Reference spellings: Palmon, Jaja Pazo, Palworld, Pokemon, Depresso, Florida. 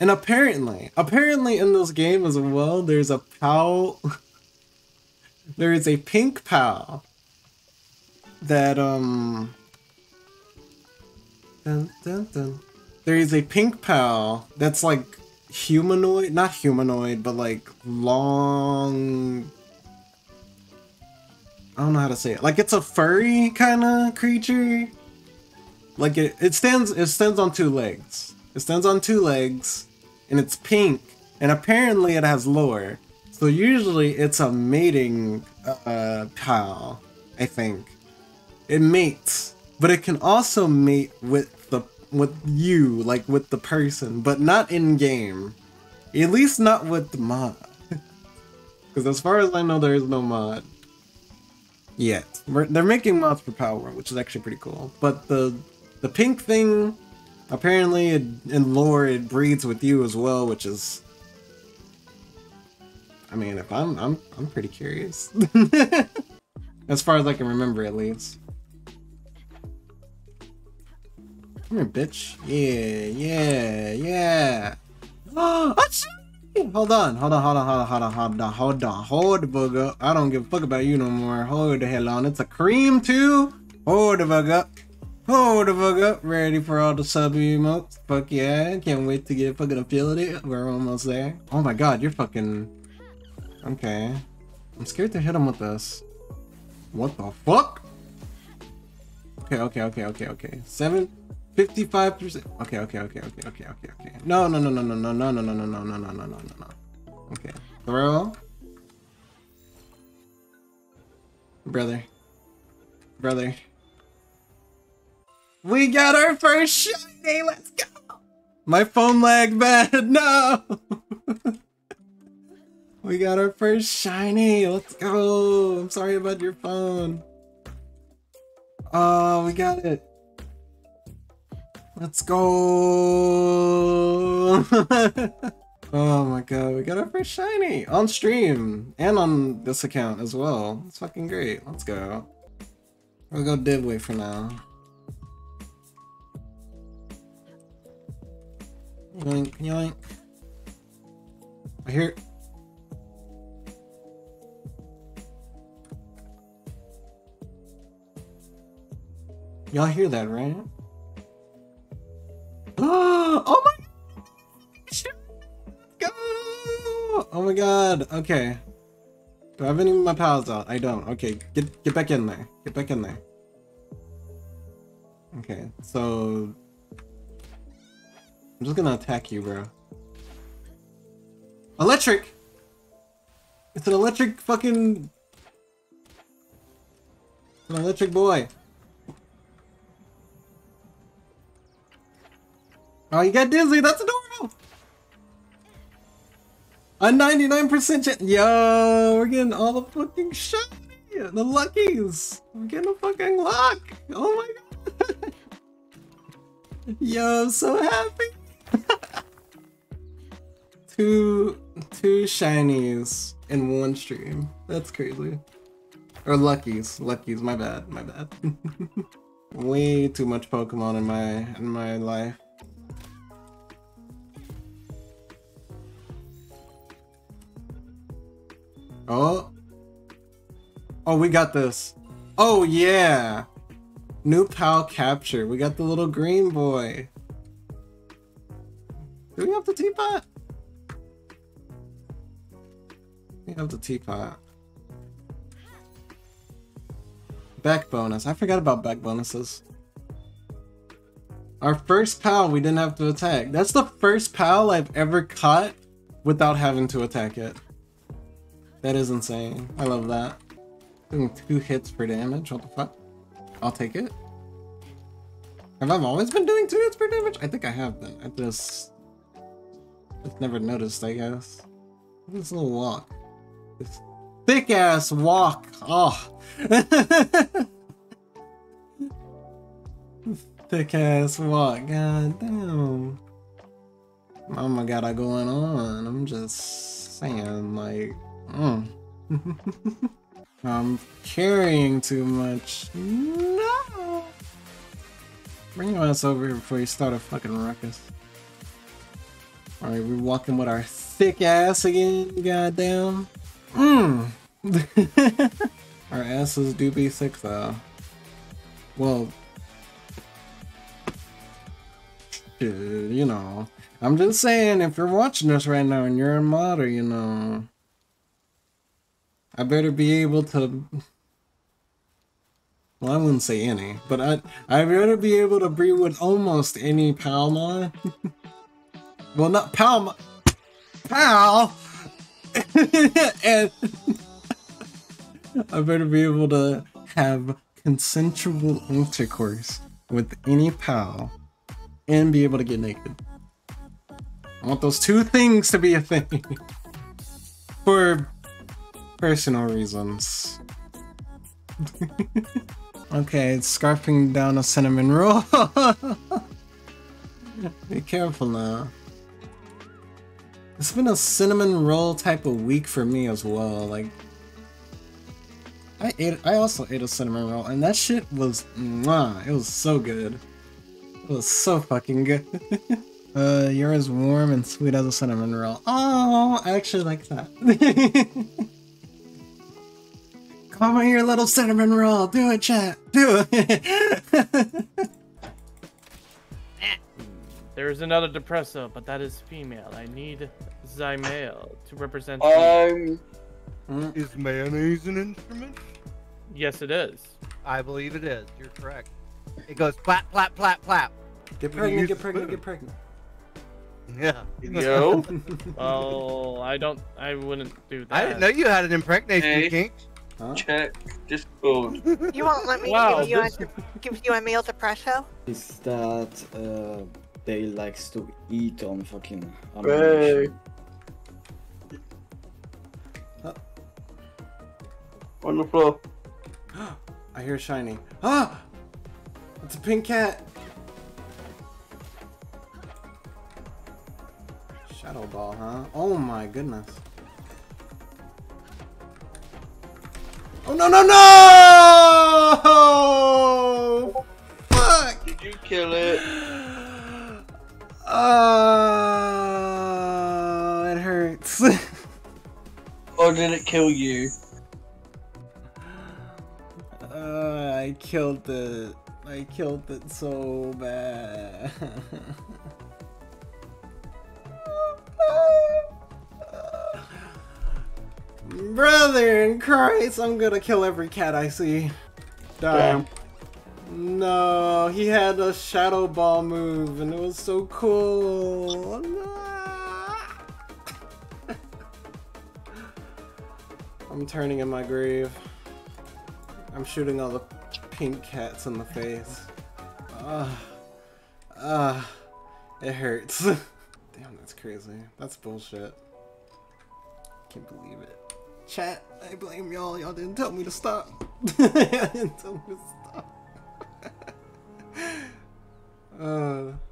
And apparently in this game as well, there's a pal. There is a pink pal that there is a pink pal that's like humanoid, not humanoid, but like long. I don't know how to say it. Like it's a furry kind of creature. Like it stands on two legs. It stands on two legs, and it's pink, and apparently it has lore. So usually it's a mating pal, I think. It mates, but it can also mate with you, like with the person, but not in game. At least not with the mod. Because as far as I know, there is no mod yet. They're making mods for Palworld, which is actually pretty cool. But the pink thing, apparently in lore, it breeds with you as well, which is, I mean, if I'm pretty curious. As far as I can remember, at least. Come here, bitch. Yeah, yeah, yeah. Oh, hold on, the bug up. I don't give a fuck about you no more. Hold the hell on. It's a cream too. Hold the bug up. Hold the bug up. Ready for all the sub emotes. Fuck yeah. Can't wait to get fucking affiliated. We're almost there. Oh my god, you're fucking... Okay. I'm scared to hit him with this. What the fuck? Okay. 755%. Okay. No. Okay. Throw. Brother. We got our first shiny! Let's go! My phone lagged bad! No! We got our first shiny! Let's go! I'm sorry about your phone. Oh, we got it. Let's go! Oh my god, we got our first shiny! On stream! And on this account as well. It's fucking great. Let's go. We'll go Dibway for now. Yoink, yoink. I hear... Y'all hear that, right? Oh my god! Let's go! Oh my god, okay. Do I have any of my pals out? I don't. Okay, get back in there. Get back in there. Okay, so... I'm just gonna attack you, bro. Electric! It's an electric fucking... It's an electric boy. Oh, you got dizzy, that's adorable! A 99% chance. Yo, we're getting all the fucking shiny, the luckies. We're getting a fucking luck. Oh my god. Yo, I'm so happy. two shinies in one stream. That's crazy. Or luckies. My bad. Way too much Pokemon in my life. Oh, we got this. Oh yeah, new pal capture. We got the little green boy. Do we have the teapot? We have the teapot. Back bonus. I forgot about back bonuses. Our first pal we didn't have to attack. That's the first pal I've ever caught without having to attack it. That is insane. I love that. Doing 2 hits per damage. What the fuck? I'll take it. Have I always been doing 2 hits per damage? I think I have been. I just never noticed, I guess. This little walk. This thick ass walk. Oh. Thick ass walk. God damn. Mama got it going on. I'm just saying, like. I'm carrying too much. No! Bring your ass over here before you start a fucking ruckus. Alright, we're walking with our thick ass again, goddamn. Our asses do be thick though. Well, you know, I'm just saying, if you're watching this right now and you're a modder, you know, I better be able to, well, I wouldn't say any, but I better be able to breed with almost any Palmon. Well, not Palmon, Pal! And I better be able to have consensual intercourse with any Pal and be able to get naked. I want those two things to be a thing. For personal reasons. Okay, it's scarfing down a cinnamon roll. Be careful now. It's been a cinnamon roll type of week for me as well. Like, I also ate a cinnamon roll, and that shit was mwah, it was so good. It was so fucking good. You're as warm and sweet as a cinnamon roll. Oh, I actually like that. Come on, your little cinnamon roll. Do it, chat. Do it. There's another Depresso, but that is female. I need Zymale to represent. Is mayonnaise an instrument? Yes, it is. I believe it is. You're correct. It goes plap, plap, plap, plap. Get pregnant, get pregnant, get pregnant. Yeah. Yo. Oh, I wouldn't do that. I didn't know you had an impregnation kink. Huh? Check Discord. You won't let me give you a meal Depresso? Is that, they likes to eat on fucking on the floor. I hear shiny. Ah! It's a pink cat. Shadow ball, huh? Oh my goodness. Oh no no no! Fuck! Did you kill it? It hurts. Or did it kill you? I killed it. I killed it so bad. Brother in Christ, I'm gonna kill every cat I see. Damn. No, he had a shadow ball move and it was so cool. No. I'm turning in my grave. I'm shooting all the pink cats in the face. It hurts. Damn, that's crazy. That's bullshit. Can't believe it. Chat, I blame y'all. Y'all didn't tell me to stop. Y'all didn't tell me to stop.